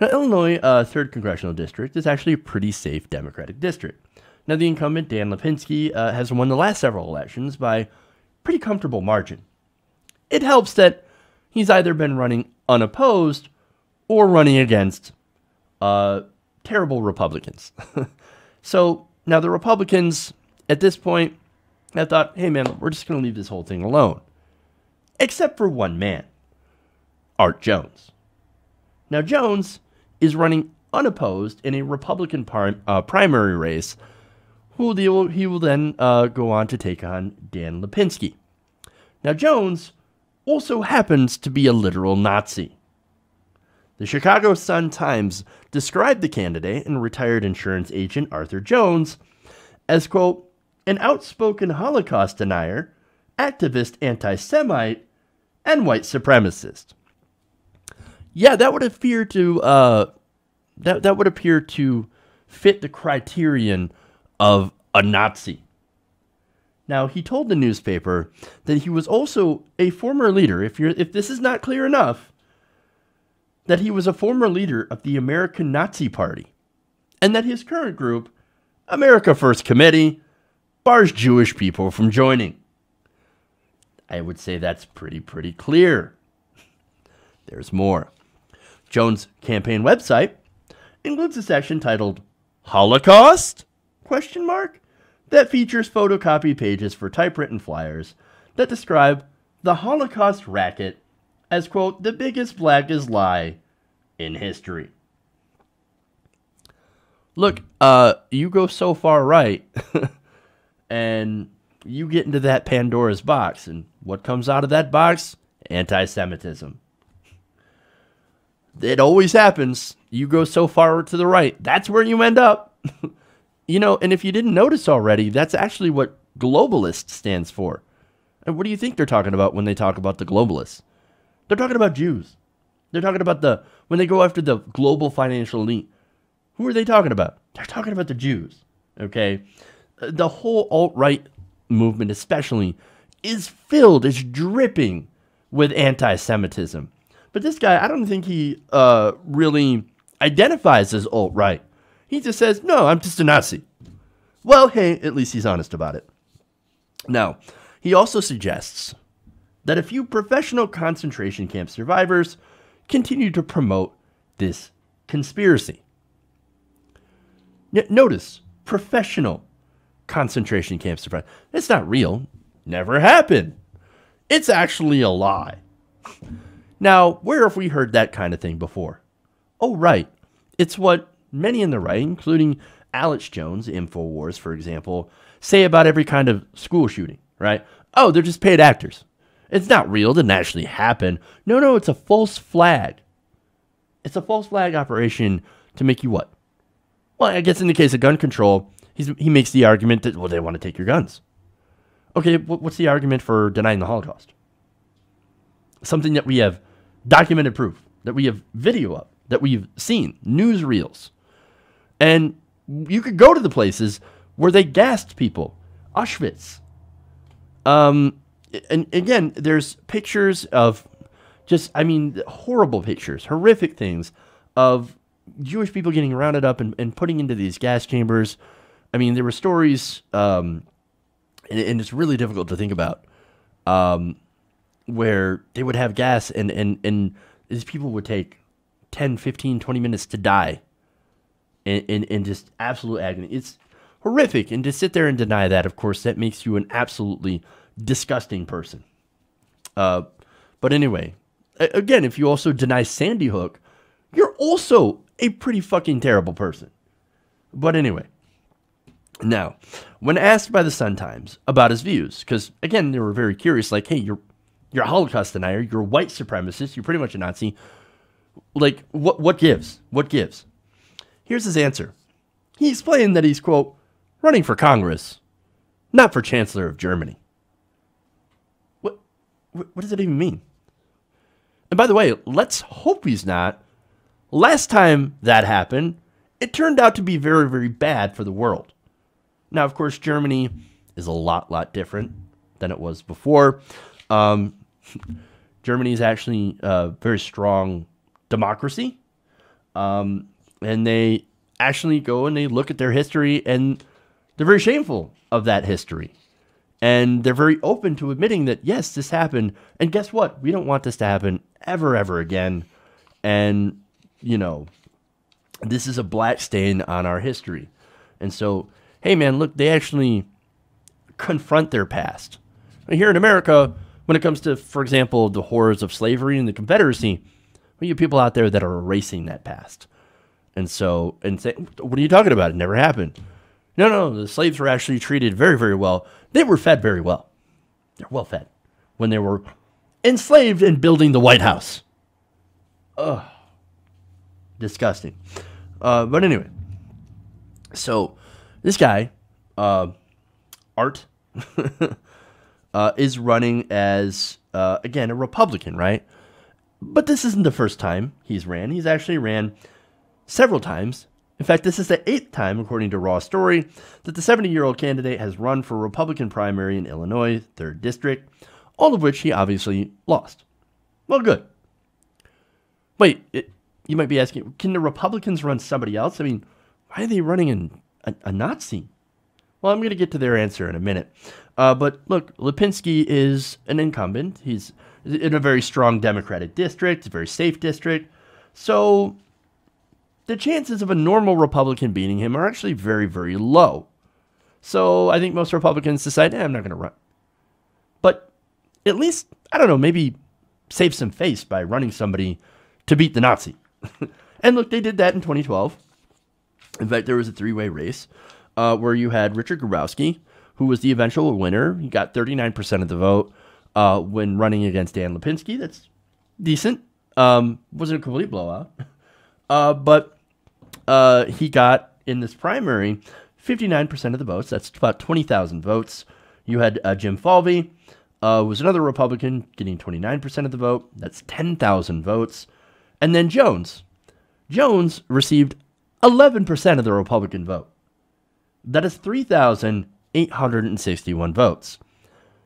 Now, Illinois 3rd Congressional District is actually a pretty safe Democratic district. Now, the incumbent, Dan Lipinski, has won the last several elections by a pretty comfortable margin. It helps that he's either been running unopposed or running against terrible Republicans. So, now the Republicans, at this point, I thought, hey man, we're just going to leave this whole thing alone. Except for one man, Art Jones. Now, Jones is running unopposed in a Republican primary race, who he will then go on to take on Dan Lipinski. Now, Jones also happens to be a literal Nazi. The Chicago Sun-Times described the candidate and retired insurance agent Arthur Jones as, quote, an outspoken Holocaust denier, activist anti-Semite, and white supremacist. Yeah, that would appear to that would appear to fit the criterion of a Nazi. Now, he told the newspaper that he was also a former leader, if this is not clear enough, that he was a former leader of the American Nazi Party, and that his current group, America First Committee, bars Jewish people from joining. I would say that's pretty clear. There's more. Jones' campaign website includes a section titled Holocaust? That features photocopy pages for typewritten flyers that describe the Holocaust racket as, quote, the biggest, blackest lie in history. Look, you go so far right, and you get into that Pandora's box, and what comes out of that box? Anti-Semitism. It always happens. You go so far to the right, that's where you end up. You know, and if you didn't notice already, that's actually what globalist stands for. And what do you think they're talking about when they talk about the globalists? They're talking about Jews. They're talking about when they go after the global financial elite, who are they talking about? They're talking about the Jews, okay? The whole alt-right movement especially is filled, is dripping with anti-Semitism. But this guy, I don't think he really identifies as alt-right. He just says, no, I'm just a Nazi. Well, hey, at least he's honest about it. Now, he also suggests that a few professional concentration camp survivors continue to promote this conspiracy. Notice, professional concentration camp survivors. It's not real. Never happened. It's actually a lie. Now, where have we heard that kind of thing before? Oh, right. It's what many in the right, including Alex Jones, Infowars, for example, say about every kind of school shooting, right? Oh, they're just paid actors. It's not real. It didn't actually happen. No, no, it's a false flag. It's a false flag operation to make you what? Well, I guess in the case of gun control, he makes the argument that, well, they want to take your guns. Okay, what's the argument for denying the Holocaust? Something that we have documented proof, that we have video of, that we've seen, newsreels. And you could go to the places where they gassed people, Auschwitz. And again, there's pictures of just, I mean, horrible pictures, horrific things of Jewish people getting rounded up and putting into these gas chambers. I mean, there were stories, and it's really difficult to think about, where they would have gas and these people would take 10, 15, 20 minutes to die in just absolute agony. It's horrific. And to sit there and deny that, of course, that makes you an absolutely disgusting person. But anyway, again, if you also deny Sandy Hook, you're also a pretty fucking terrible person. But anyway, now, when asked by the Sun-Times about his views, because again, they were very curious, like, hey, you're a Holocaust denier, you're a white supremacist, you're pretty much a Nazi. Like, what gives? What gives? Here's his answer. He explained that he's, quote, running for Congress, not for Chancellor of Germany. What does that even mean? And by the way, let's hope he's not. Last time that happened, it turned out to be very, very bad for the world. Now, of course, Germany is a lot different than it was before. Germany is actually a very strong democracy. And they actually go and they look at their history, and they're very shameful of that history. And they're very open to admitting that, yes, this happened. And guess what? We don't want this to happen ever, ever again. And, you know, this is a black stain on our history. And so, hey, man, look, they actually confront their past. And here in America, when it comes to, for example, the horrors of slavery and the Confederacy, well, you have people out there that are erasing that past. And so, and say, what are you talking about? It never happened. No, no, the slaves were actually treated very, very well. They were fed very well. They're well fed when they were enslaved and building the White House. Ugh. Disgusting. But anyway, so this guy, Art, is running as, again, a Republican, right? But this isn't the first time he's ran. He's actually ran several times. In fact, this is the 8th time, according to Raw Story, that the 70-year-old candidate has run for a Republican primary in Illinois, 3rd District, all of which he obviously lost. Well, good. Wait, you might be asking, can the Republicans run somebody else? I mean, why are they running a Nazi? Well, I'm going to get to their answer in a minute. But look, Lipinski is an incumbent. He's in a very strong Democratic district, a very safe district. So the chances of a normal Republican beating him are actually very, very low. So I think most Republicans decide, eh, I'm not going to run. But at least, I don't know, maybe save some face by running somebody to beat the Nazi. And look, they did that in 2012. In fact, there was a three-way race where you had Richard Grabowski, who was the eventual winner. He got 39% of the vote when running against Dan Lipinski. That's decent. Wasn't a complete blowout. But he got, in this primary, 59% of the votes. That's about 20,000 votes. You had Jim Falvey, was another Republican, getting 29% of the vote. That's 10,000 votes. And then Jones. Jones received 11% of the Republican vote. That is 3,861 votes.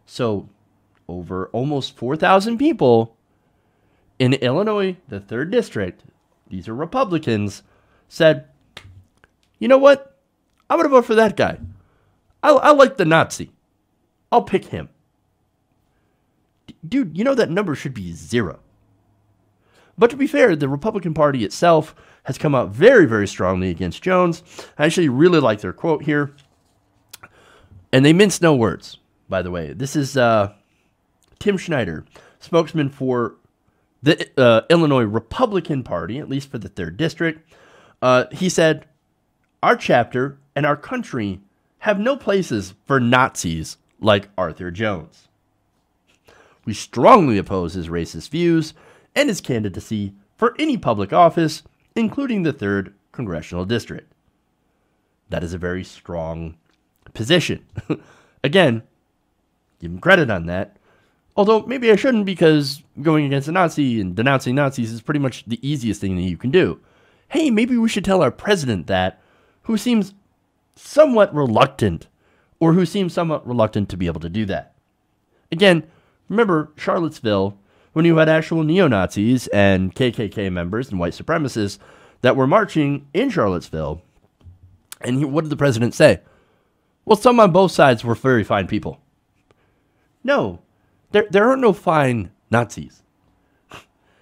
So over almost 4,000 people in Illinois, the 3rd District, these are Republicans, said, you know what? I'm going to vote for that guy. I like the Nazi. I'll pick him. Dude, you know that number should be 0. But to be fair, the Republican Party itself has come out very, very strongly against Jones. I actually really like their quote here. And they mince no words, by the way. This is Tim Schneider, spokesman for the Illinois Republican Party, at least for the 3rd District. He said, our chapter and our country have no places for Nazis like Arthur Jones. We strongly oppose his racist views and his candidacy for any public office, including the 3rd Congressional District. That is a very strong position. Again, give him credit on that. Although maybe I shouldn't, because going against a Nazi and denouncing Nazis is pretty much the easiest thing that you can do. Hey, maybe we should tell our president that, who seems somewhat reluctant, or who seems somewhat reluctant to be able to do that. Again, remember Charlottesville, when you had actual neo-Nazis and KKK members and white supremacists that were marching in Charlottesville. And what did the president say? Well, some on both sides were very fine people. No. There are no fine Nazis.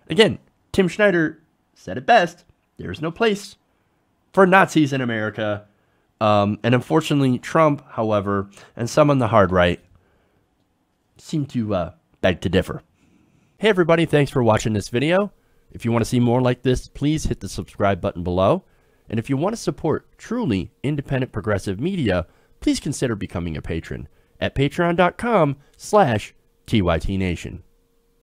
Again, Tim Schneider said it best. There's no place for Nazis in America. And unfortunately, Trump, however, and some on the hard right seem to beg to differ. Hey, everybody. Thanks for watching this video. If you want to see more like this, please hit the subscribe button below. And if you want to support truly independent progressive media, please consider becoming a patron at patreon.com/TYT Nation.